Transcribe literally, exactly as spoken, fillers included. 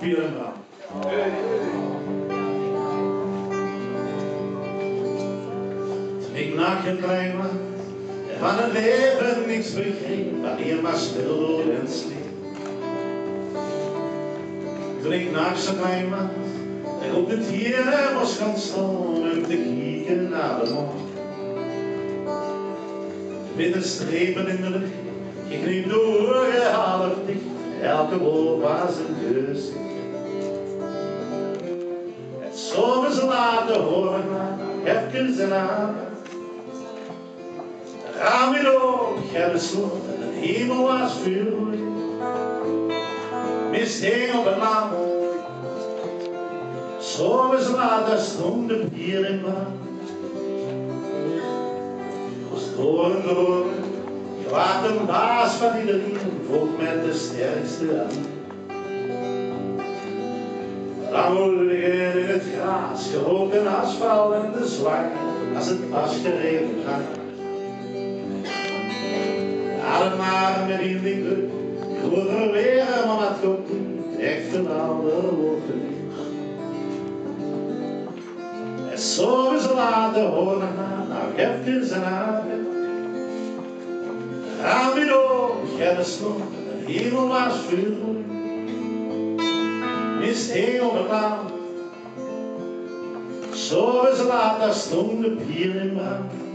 Piranga. Ik maak een kleine van het leven niks begreep, wanneer maar stil en sliep. Toen ik naast het kleine en op het hier was gaan staan om te kijken naar de mond. Witte strepen in de lucht, ik liep door je half dicht, elke woord was een gezicht. En soms laten horen, even zijn naam. Raam in oog, heb gesloten, de hemel was vuurlijk. Mist hing op het land. Soms laten stonden hier in maan. Horen, horen, je waart een baas van iedereen, volg met de sterkste aan. Rammelingen in het gras, geroken asfalt en de slag, als het was gereden gaat. Ademaren met in die druk, groener weer, maar dat komt niet, echt een oude woorden. En soms laten horen aan, nou geef ze aan. Raam in oog, jij stond, de hemel was vuurrood. Mist hing op het land. Zo is laat, daar stond de pier in brand.